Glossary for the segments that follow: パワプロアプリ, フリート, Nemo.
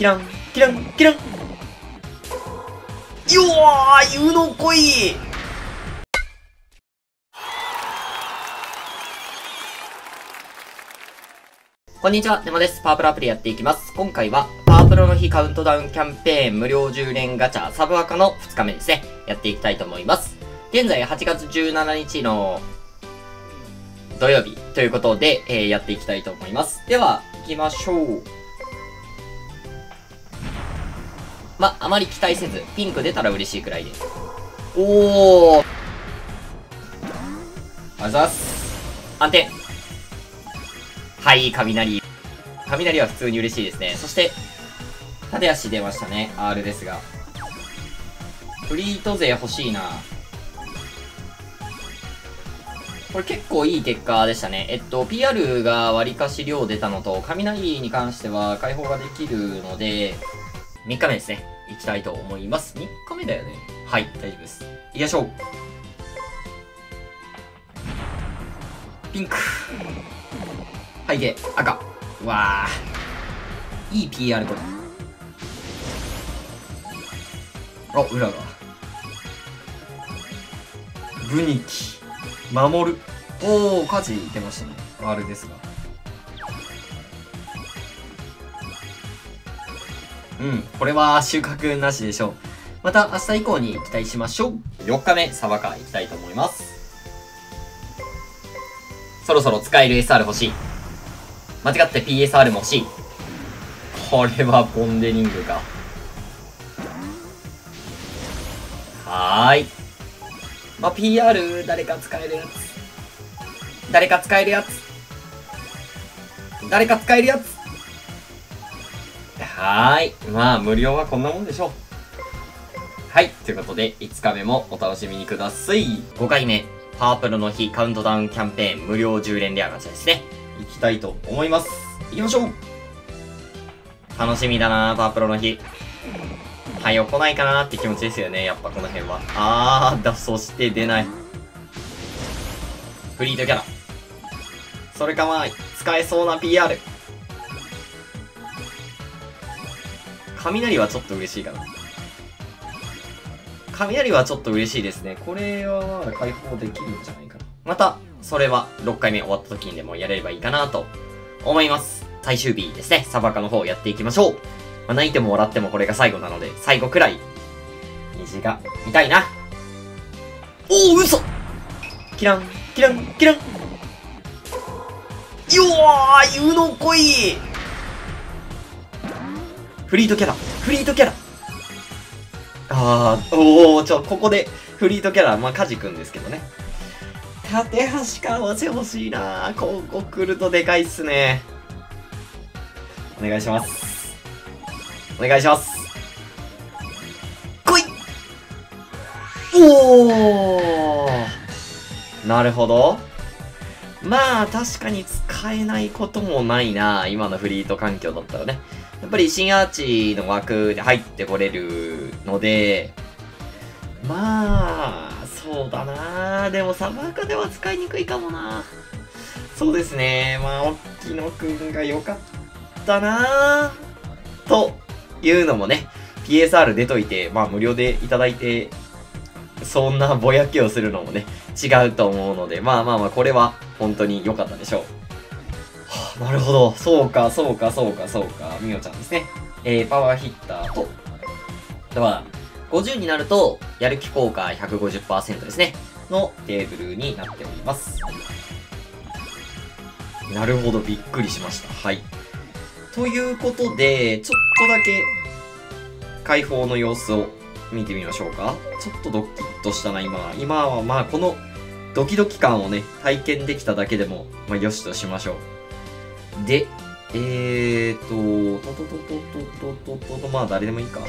キランキランキラン。よー、湯のこい。こんにちは、ネモです。パワプロアプリやっていきます。今回はパワプロの日カウントダウンキャンペーン無料10連ガチャサブアカの2日目ですね、やっていきたいと思います。現在8月17日の土曜日ということで、やっていきたいと思います。では行きましょう。まあまり期待せずピンク出たら嬉しいくらいで。おー、あざっす。安定。はい、雷。雷は普通に嬉しいですね。そして縦足出ましたね、 R ですが。フリート勢欲しいな。これ結構いい結果でしたね。PR が割かし量出たのと、雷に関しては解放ができるので、3日目ですね。いきたいと思います。3日目だよね。はい、大丈夫です。いきましょう。ピンク。背景、赤。うわぁ。いい PR これ。あ、裏が。ブニキ。守る。おー、火事出ましたね。あれですが。うん、これは収穫なしでしょう。また明日以降に期待しましょう。4日目、サバカ行きたいと思います。そろそろ使える SR 欲しい。間違って PSR も欲しい。これはボンデリングか。はーい。まあ、PR 誰か使えるやつ、誰か使えるやつ、誰か使えるやつ。はーい、まあ無料はこんなもんでしょう。はい、ということで5日目もお楽しみにください。5回目パワプロの日カウントダウンキャンペーン無料10連レアガチャですね、いきたいと思います。いきましょう。楽しみだな、パワプロの日。はい、来ないかなーって気持ちですよね。やっぱこの辺は。あー、そして出ない。フリートキャラ。それかまあ、使えそうな PR。雷はちょっと嬉しいかな。雷はちょっと嬉しいですね。これはまだ解放できるんじゃないかな。また、それは6回目終わった時にでもやれればいいかなと思います。最終日ですね。サバカの方やっていきましょう。まあ、泣いても笑ってもこれが最後なので、最後くらい、虹が見たいな。おお、嘘。キラン、キラン、キラン。よー、湯のこい。フリートキャラ、フリートキャラ。あー、おお、ここで、フリートキャラ、まあ、カジ君ですけどね。縦橋かわせ欲しいな。ここ来るとでかいっすね。お願いします。お願いします。来い。おー、なるほど。まあ確かに使えないこともないな、今のフリート環境だったらね。やっぱり新アーチの枠で入ってこれるので、まあそうだな。でもサバカでは使いにくいかもな。そうですね、まあおっきのくんが良かったなというのもね、PSR 出といて、まあ無料でいただいて、そんなぼやきをするのもね、違うと思うので、まあまあまあ、これは本当に良かったでしょう。はあ、なるほど。そうか、そうか、そうか、そうか。みおちゃんですね。パワーヒッターと、では、50になると、やる気効果 150% ですね、のテーブルになっております。なるほど、びっくりしました。はい。ということで、ちょっとだけ解放の様子を見てみましょうか。ちょっとドキッとしたな、今は。今はまあ、このドキドキ感をね、体験できただけでも、まあ、よしとしましょう。で、まあ、誰でもいいか。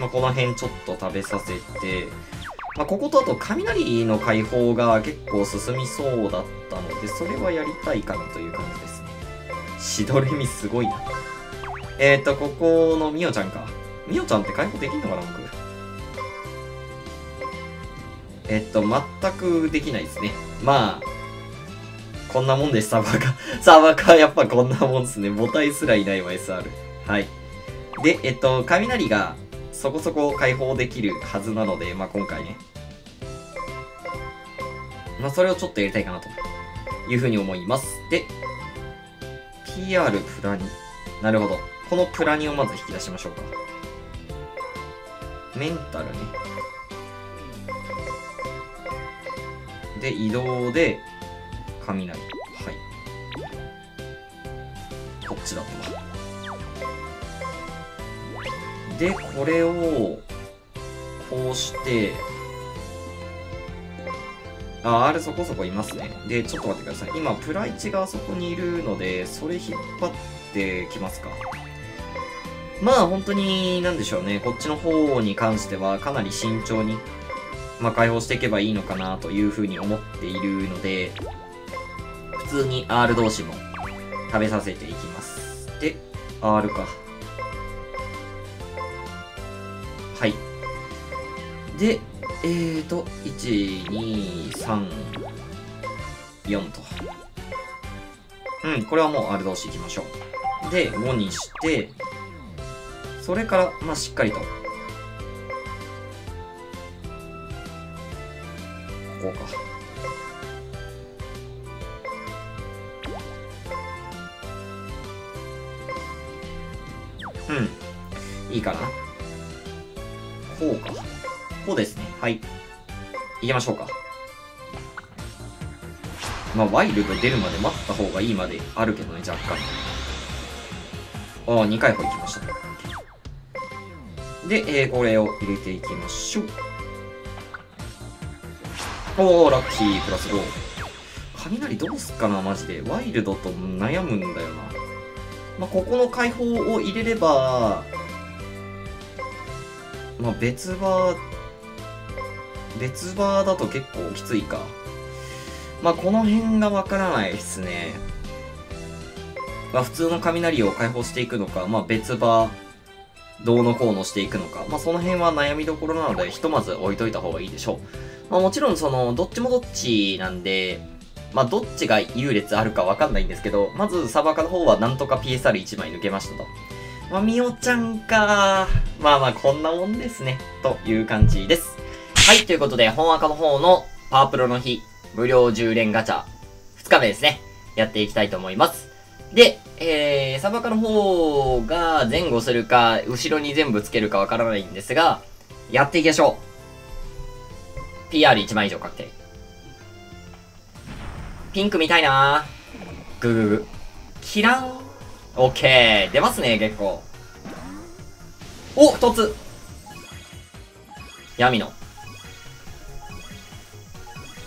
まあ、この辺ちょっと食べさせて、まあ、こことあと雷の解放が結構進みそうだったので、それはやりたいかなという感じですね。しどれみすごいな。ここのみおちゃんか。みおちゃんって解放できんのかな、僕。全くできないですね。まあ、こんなもんでサーバーか。サーバーかやっぱこんなもんですね。母体すらいないわ、SR。はい。で、雷がそこそこ解放できるはずなので、まあ今回ね。まあそれをちょっとやりたいかなというふうに思います。で、PR プラニ。なるほど。このプラニをまず引き出しましょうか。メンタルね。で、移動で、雷。はい。こっちだった。で、これを、こうして、あ、R そこそこいますね。で、ちょっと待ってください。今、プラ1があそこにいるので、それ引っ張ってきますか。まあ、本当に、なんでしょうね。こっちの方に関しては、かなり慎重に、まあ、解放していけばいいのかなというふうに思っているので、普通に R 同士も食べさせていきます。で、R か。はい。で、1、2、3、4と。うん、これはもう R 同士いきましょう。で、5にして、それから、まあ、しっかりと。ここか。うん。いいかな。こうか。こうですね。はい。いきましょうか。まあ、ワイルド出るまで待った方がいいまであるけどね、若干。ああ、2回ほどいきました。で、これを入れていきましょう。おー、ラッキー、プラス5。雷どうすっかな、マジで。ワイルドと悩むんだよな。まあ、ここの解放を入れれば、まあ、別場だと結構きついか。まあ、この辺がわからないですね。まあ、普通の雷を解放していくのか、まあ、別場、どうのこうのしていくのか。まあ、その辺は悩みどころなので、ひとまず置いといた方がいいでしょう。まあ、もちろん、どっちもどっちなんで、まあ、どっちが優劣あるかわかんないんですけど、まず、サバカの方はなんとか PSR1 枚抜けましたと。まあ、みおちゃんか。まあまあ、こんなもんですね。という感じです。はい、ということで、本赤の方のパワプロの日、無料10連ガチャ、2日目ですね。やっていきたいと思います。で、サバカの方が前後するか、後ろに全部つけるかわからないんですが、やっていきましょう。PR1 枚以上確定。ピンク見たいなぁ。グググ。キラン。オッケー。出ますね、結構。お、一つ。闇の。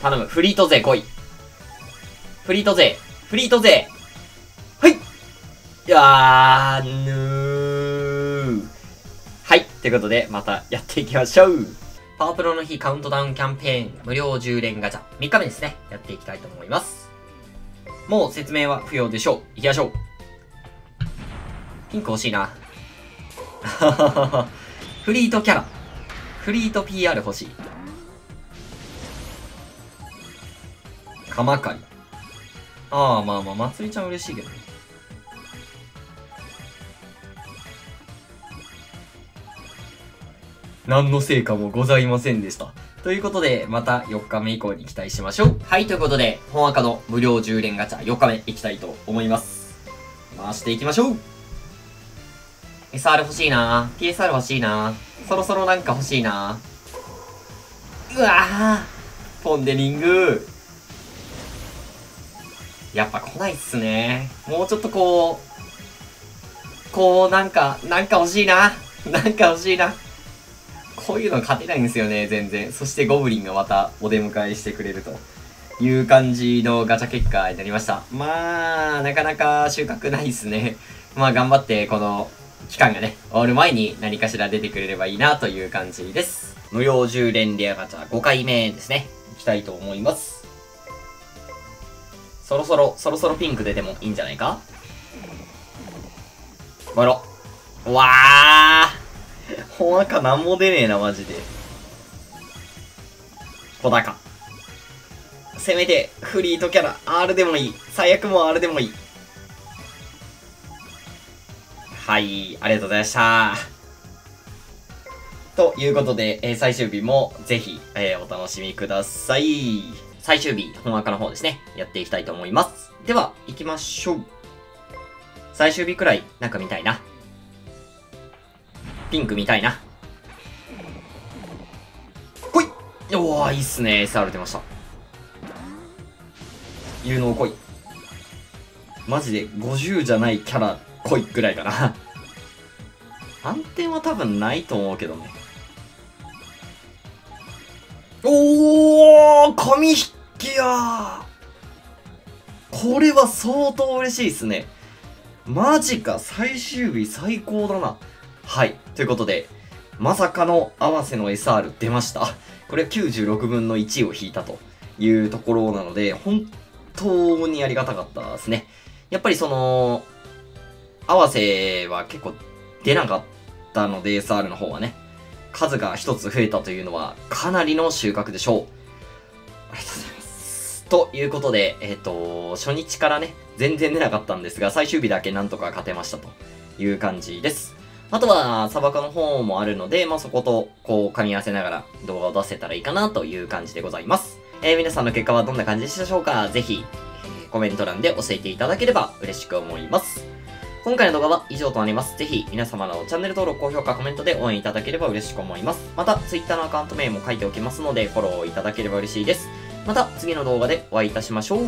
頼む。フリート勢来い。フリート勢。フリート勢。いやー、ぬー。はい。ということで、またやっていきましょう。パワプロの日カウントダウンキャンペーン、無料10連ガチャ。3日目ですね。やっていきたいと思います。もう説明は不要でしょう。行きましょう。ピンク欲しいな。フリートキャラ。フリート PR 欲しい。カマカリ。あー、まあまあ、まつりちゃん嬉しいけどね。何の成果もございませんでした。ということで、また4日目以降に期待しましょう。はい、ということで、本赤の無料10連ガチャ4日目いきたいと思います。回していきましょう。SR 欲しいなぁ。PSR 欲しいなぁ。そろそろなんか欲しいなぁ。うわぁ。ポンデリング。やっぱ来ないっすね。もうちょっとこうなんか欲しいな。なんか欲しいな。こういうの勝てないんですよね、全然。そしてゴブリンがまたお出迎えしてくれるという感じのガチャ結果になりました。まあ、なかなか収穫ないですね。まあ、頑張ってこの期間がね、終わる前に何かしら出てくれればいいなという感じです。無料10連レアガチャ5回目ですね。いきたいと思います。そろそろピンク出てもいいんじゃないか？バロ。うわー。ほんかなんも出ねえな、マジで。小高。せめてフリートキャラ R でもいい。最悪も R でもいい。はい、ありがとうございました。ということで、最終日もぜひ、お楽しみください。最終日、本赤の方ですね、やっていきたいと思います。では、行きましょう。最終日くらい、なんか見たいな。ピンク見たいな。来い！おー、いいっすね。SR 出ました。有能来い。マジで50じゃないキャラ来いくらいかな。反転は多分ないと思うけどね。おー、紙引きやー。これは相当嬉しいっすね。マジか、最終日最高だな。はい。ということで、まさかの合わせの SR 出ました。これは96分の1を引いたというところなので、本当にありがたかったですね。やっぱりその、合わせは結構出なかったので、SR の方はね、数が一つ増えたというのはかなりの収穫でしょう。ありがとうございます。ということで、初日からね、全然出なかったんですが、最終日だけなんとか勝てましたという感じです。あとは、砂漠の方もあるので、まあ、そこと、こう、噛み合わせながら動画を出せたらいいかなという感じでございます。皆さんの結果はどんな感じでしたでしょうか？ぜひ、コメント欄で教えていただければ嬉しく思います。今回の動画は以上となります。ぜひ、皆様のチャンネル登録、高評価、コメントで応援いただければ嬉しく思います。また、Twitter のアカウント名も書いておきますので、フォローいただければ嬉しいです。また次の動画でお会いいたしましょう。